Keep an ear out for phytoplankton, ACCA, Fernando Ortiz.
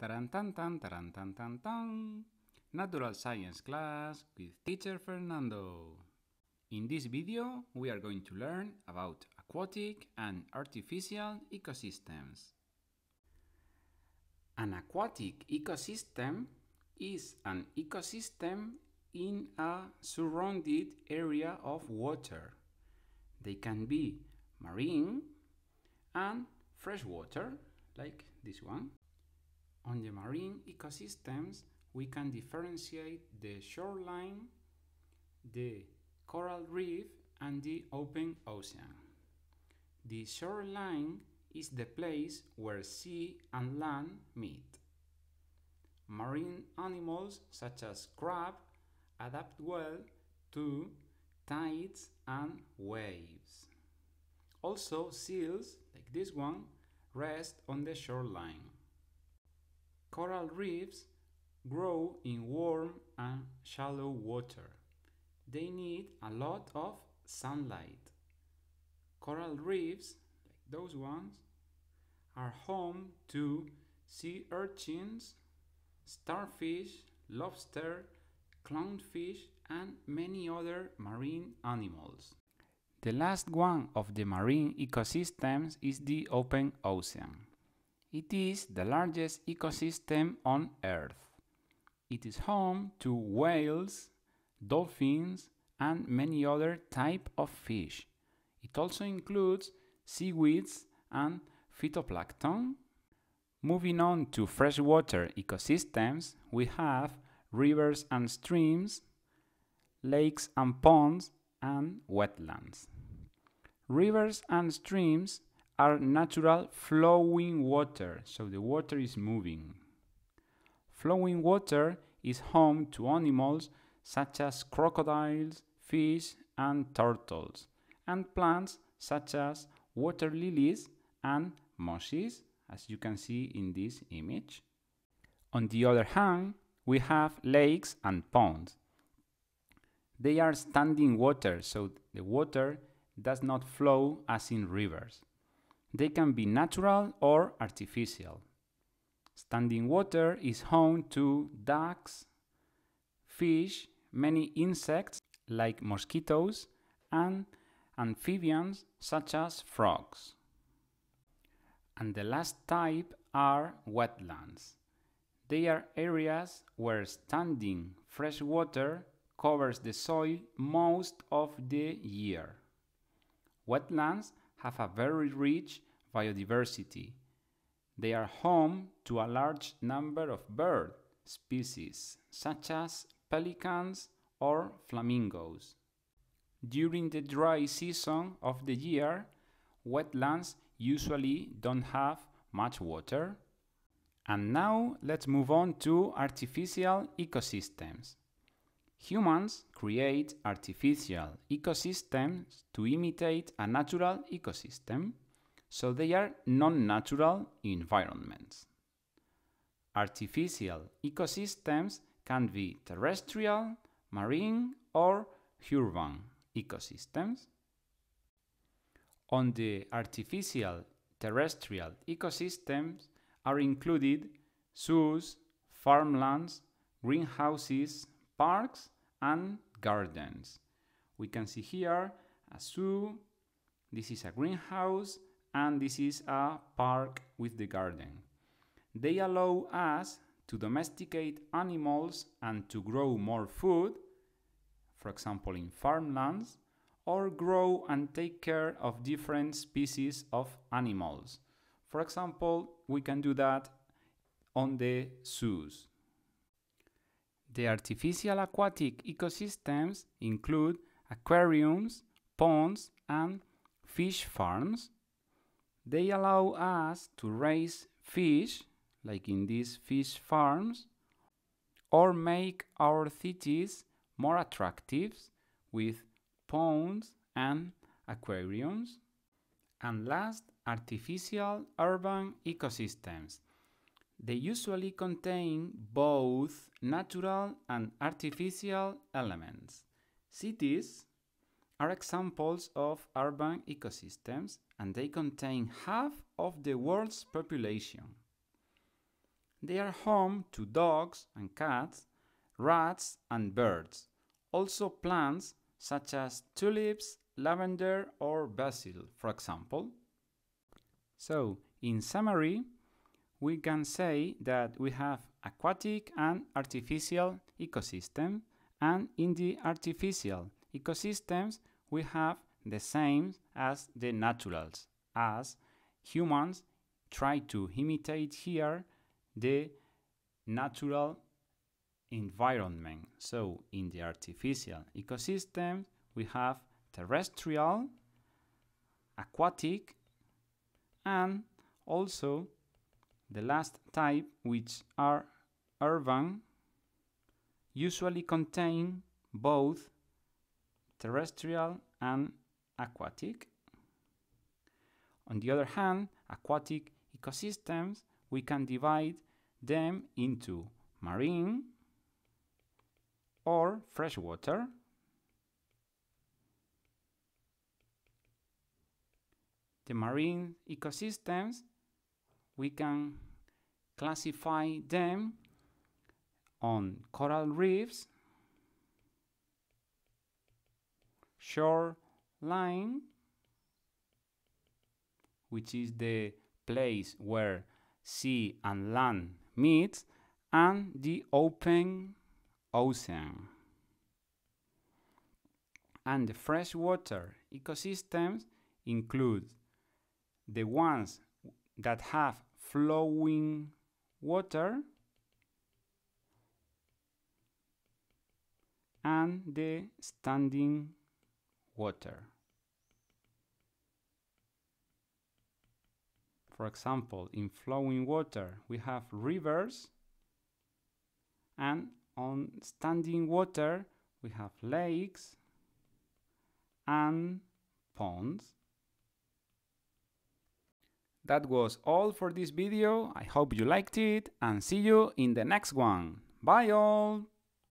Tarantantan. Natural Science class with teacher Fernando. In this video we are going to learn about aquatic and artificial ecosystems. An aquatic ecosystem is an ecosystem in a surrounded area of water. They can be marine and freshwater, like this one. On the marine ecosystems, we can differentiate the shoreline, the coral reef, and the open ocean. The shoreline is the place where sea and land meet. Marine animals such as crab adapt well to tides and waves. Also, seals, like this one, rest on the shoreline. Coral reefs grow in warm and shallow water. They need a lot of sunlight. Coral reefs, like those ones, are home to sea urchins, starfish, lobster, clownfish, and many other marine animals. The last one of the marine ecosystems is the open ocean. It is the largest ecosystem on Earth. It is home to whales, dolphins, and many other types of fish. It also includes seaweeds and phytoplankton. Moving on to freshwater ecosystems, we have rivers and streams, lakes and ponds, and wetlands. Rivers and streams are natural flowing water, so the water is moving. Flowing water is home to animals such as crocodiles, fish, and turtles, and plants such as water lilies and mosses, as you can see in this image. On the other hand, we have lakes and ponds. They are standing water, so the water does not flow as in rivers. They can be natural or artificial. Standing water is home to ducks, fish, many insects like mosquitoes, and amphibians such as frogs. And the last type are wetlands. They are areas where standing fresh water covers the soil most of the year. Wetlands have a very rich biodiversity. They are home to a large number of bird species, such as pelicans or flamingos. During the dry season of the year, wetlands usually don't have much water. And now let's move on to artificial ecosystems. Humans create artificial ecosystems to imitate a natural ecosystem, so they are non-natural environments. Artificial ecosystems can be terrestrial, marine, or urban ecosystems. On the artificial terrestrial ecosystems are included zoos, farmlands, greenhouses, parks, and gardens. We can see here a zoo, this is a greenhouse, and this is a park with the garden. They allow us to domesticate animals and to grow more food, for example in farmlands, or grow and take care of different species of animals. For example, we can do that on the zoos. The artificial aquatic ecosystems include aquariums, ponds, and fish farms. They allow us to raise fish, like in these fish farms, or make our cities more attractive with ponds and aquariums. And last, artificial urban ecosystems. They usually contain both natural and artificial elements. Cities are examples of urban ecosystems, and they contain half of the world's population. They are home to dogs and cats, rats and birds, also plants such as tulips, lavender or basil, for example. So, in summary, we can say that we have aquatic and artificial ecosystem, and in the artificial ecosystems we have the same as the naturals, as humans try to imitate here the natural environment. So in the artificial ecosystem we have terrestrial, aquatic, and also the last type, which are urban, usually contain both terrestrial and aquatic. On the other hand, aquatic ecosystems, we can divide them into marine or freshwater, the marine ecosystems. We can classify them on coral reefs, shoreline, which is the place where sea and land meet, and the open ocean. And the freshwater ecosystems include the ones that have flowing water and the standing water. For example, in flowing water we have rivers, and on standing water we have lakes and ponds. That was all for this video. I hope you liked it and see you in the next one. Bye all!